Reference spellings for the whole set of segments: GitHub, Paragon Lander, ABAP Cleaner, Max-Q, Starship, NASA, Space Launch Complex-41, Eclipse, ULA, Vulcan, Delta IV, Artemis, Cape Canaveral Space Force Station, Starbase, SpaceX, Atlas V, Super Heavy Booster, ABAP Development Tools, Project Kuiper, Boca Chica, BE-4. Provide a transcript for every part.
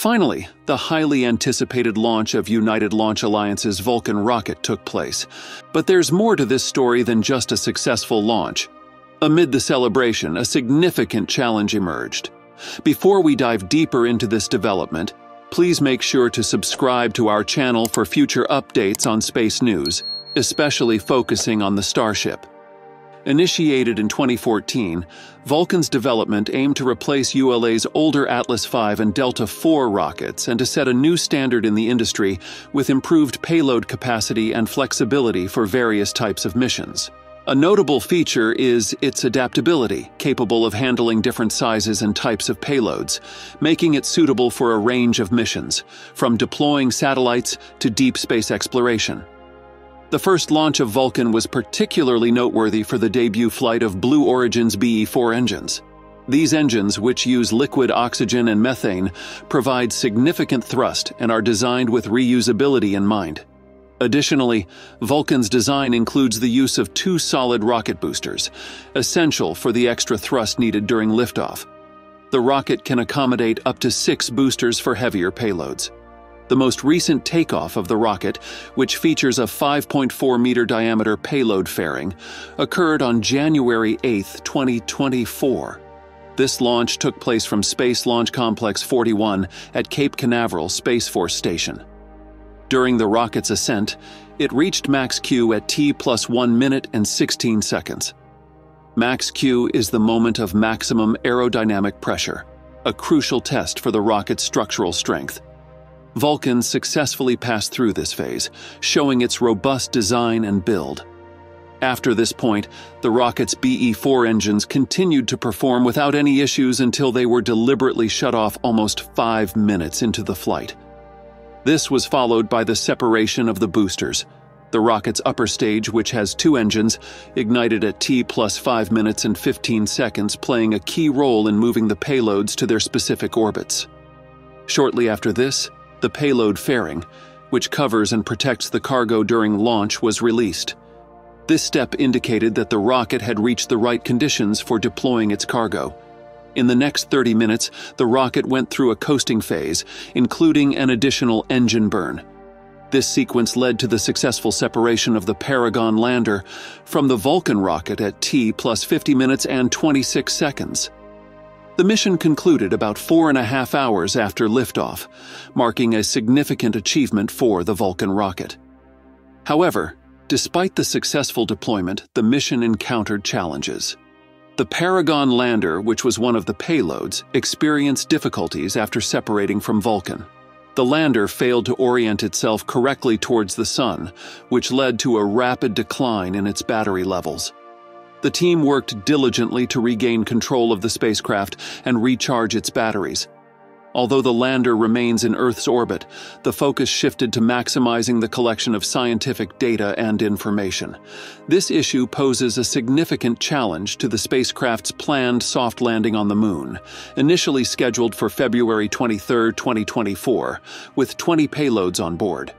Finally, the highly anticipated launch of United Launch Alliance's Vulcan rocket took place. But there's more to this story than just a successful launch. Amid the celebration, a significant challenge emerged. Before we dive deeper into this development, please make sure to subscribe to our channel for future updates on space news, especially focusing on the Starship. Initiated in 2014, Vulcan's development aimed to replace ULA's older Atlas V and Delta IV rockets and to set a new standard in the industry with improved payload capacity and flexibility for various types of missions. A notable feature is its adaptability, capable of handling different sizes and types of payloads, making it suitable for a range of missions, from deploying satellites to deep space exploration. The first launch of Vulcan was particularly noteworthy for the debut flight of Blue Origin's BE-4 engines. These engines, which use liquid oxygen and methane, provide significant thrust and are designed with reusability in mind. Additionally, Vulcan's design includes the use of two solid rocket boosters, essential for the extra thrust needed during liftoff. The rocket can accommodate up to 6 boosters for heavier payloads. The most recent takeoff of the rocket, which features a 5.4-meter diameter payload fairing, occurred on January 8, 2024. This launch took place from Space Launch Complex-41 at Cape Canaveral Space Force Station. During the rocket's ascent, it reached Max-Q at T + 1 minute and 16 seconds. Max-Q is the moment of maximum aerodynamic pressure, a crucial test for the rocket's structural strength. Vulcan successfully passed through this phase, showing its robust design and build. After this point, the rocket's BE-4 engines continued to perform without any issues until they were deliberately shut off almost 5 minutes into the flight. This was followed by the separation of the boosters. The rocket's upper stage, which has 2 engines, ignited at T + 5 minutes and 15 seconds, playing a key role in moving the payloads to their specific orbits. Shortly after this, the payload fairing, which covers and protects the cargo during launch, was released. This step indicated that the rocket had reached the right conditions for deploying its cargo. In the next 30 minutes, the rocket went through a coasting phase, including an additional engine burn. This sequence led to the successful separation of the Paragon Lander from the Vulcan rocket at T + 50 minutes and 26 seconds. The mission concluded about 4.5 hours after liftoff, marking a significant achievement for the Vulcan rocket. However, despite the successful deployment, the mission encountered challenges. The Paragon Lander, which was one of the payloads, experienced difficulties after separating from Vulcan. The lander failed to orient itself correctly towards the sun, which led to a rapid decline in its battery levels. The team worked diligently to regain control of the spacecraft and recharge its batteries. Although the lander remains in Earth's orbit, the focus shifted to maximizing the collection of scientific data and information. This issue poses a significant challenge to the spacecraft's planned soft landing on the Moon, initially scheduled for February 23, 2024, with 20 payloads on board.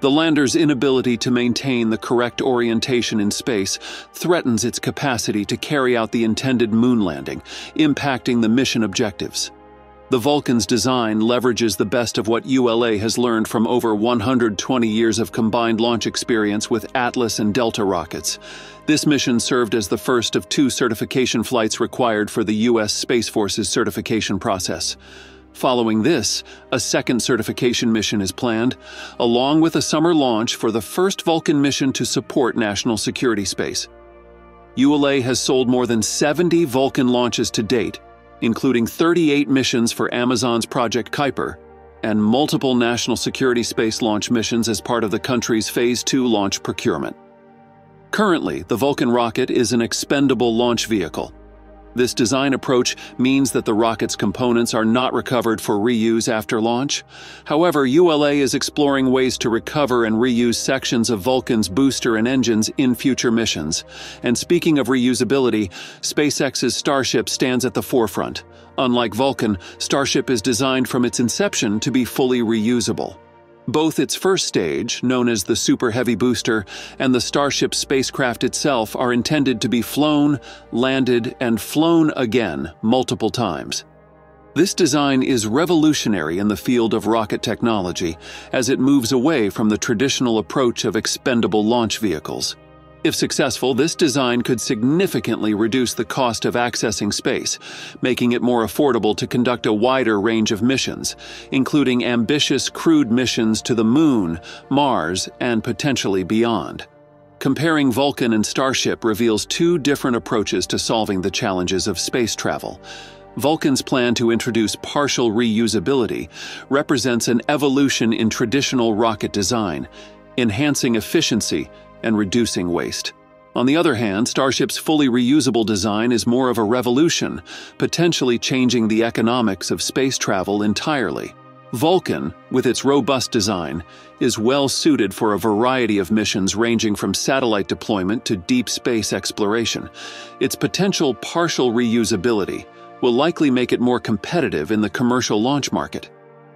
The lander's inability to maintain the correct orientation in space threatens its capacity to carry out the intended moon landing, impacting the mission objectives. The Vulcan's design leverages the best of what ULA has learned from over 120 years of combined launch experience with Atlas and Delta rockets. This mission served as the first of 2 certification flights required for the U.S. Space Force's certification process. Following this, a second certification mission is planned, along with a summer launch for the first Vulcan mission to support national security space. ULA has sold more than 70 Vulcan launches to date, including 38 missions for Amazon's Project Kuiper and multiple national security space launch missions as part of the country's Phase 2 launch procurement. Currently, the Vulcan rocket is an expendable launch vehicle. This design approach means that the rocket's components are not recovered for reuse after launch. However, ULA is exploring ways to recover and reuse sections of Vulcan's booster and engines in future missions. And speaking of reusability, SpaceX's Starship stands at the forefront. Unlike Vulcan, Starship is designed from its inception to be fully reusable. Both its first stage, known as the Super Heavy Booster, and the Starship spacecraft itself are intended to be flown, landed, and flown again multiple times. This design is revolutionary in the field of rocket technology as it moves away from the traditional approach of expendable launch vehicles. If successful, this design could significantly reduce the cost of accessing space, making it more affordable to conduct a wider range of missions, including ambitious crewed missions to the Moon, Mars, and potentially beyond. Comparing Vulcan and Starship reveals two different approaches to solving the challenges of space travel. Vulcan's plan to introduce partial reusability represents an evolution in traditional rocket design, enhancing efficiency and reducing waste. On the other hand, Starship's fully reusable design is more of a revolution, potentially changing the economics of space travel entirely. Vulcan, with its robust design, is well suited for a variety of missions ranging from satellite deployment to deep space exploration. Its potential partial reusability will likely make it more competitive in the commercial launch market.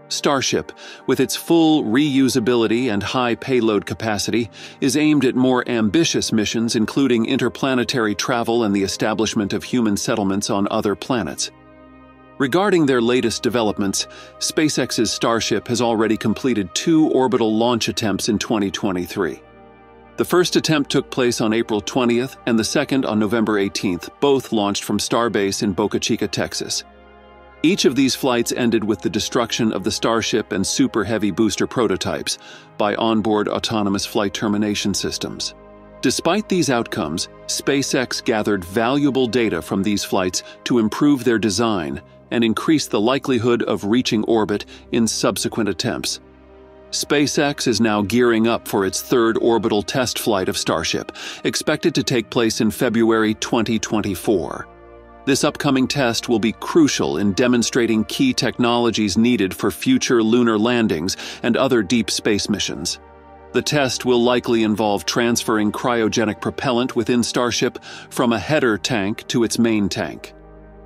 Starship, with its full reusability and high payload capacity, is aimed at more ambitious missions including interplanetary travel and the establishment of human settlements on other planets. Regarding their latest developments, SpaceX's Starship has already completed 2 orbital launch attempts in 2023. The first attempt took place on April 20th and the second on November 18th, both launched from Starbase in Boca Chica, Texas. Each of these flights ended with the destruction of the Starship and Super Heavy Booster prototypes by onboard autonomous flight termination systems. Despite these outcomes, SpaceX gathered valuable data from these flights to improve their design and increase the likelihood of reaching orbit in subsequent attempts. SpaceX is now gearing up for its third orbital test flight of Starship, expected to take place in February 2024. This upcoming test will be crucial in demonstrating key technologies needed for future lunar landings and other deep space missions. The test will likely involve transferring cryogenic propellant within Starship from a header tank to its main tank.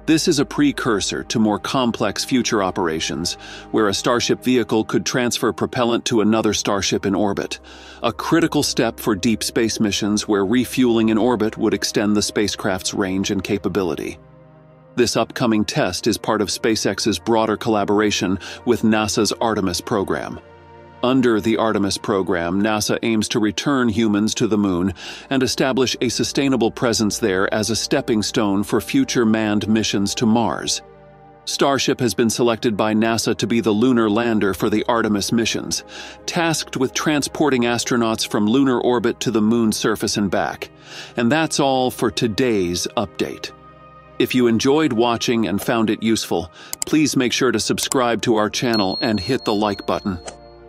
This is a precursor to more complex future operations, where a Starship vehicle could transfer propellant to another Starship in orbit, a critical step for deep space missions where refueling in orbit would extend the spacecraft's range and capability. This upcoming test is part of SpaceX's broader collaboration with NASA's Artemis program. Under the Artemis program, NASA aims to return humans to the Moon and establish a sustainable presence there as a stepping stone for future manned missions to Mars. Starship has been selected by NASA to be the lunar lander for the Artemis missions, tasked with transporting astronauts from lunar orbit to the Moon's surface and back. And that's all for today's update. If you enjoyed watching and found it useful, please make sure to subscribe to our channel and hit the like button.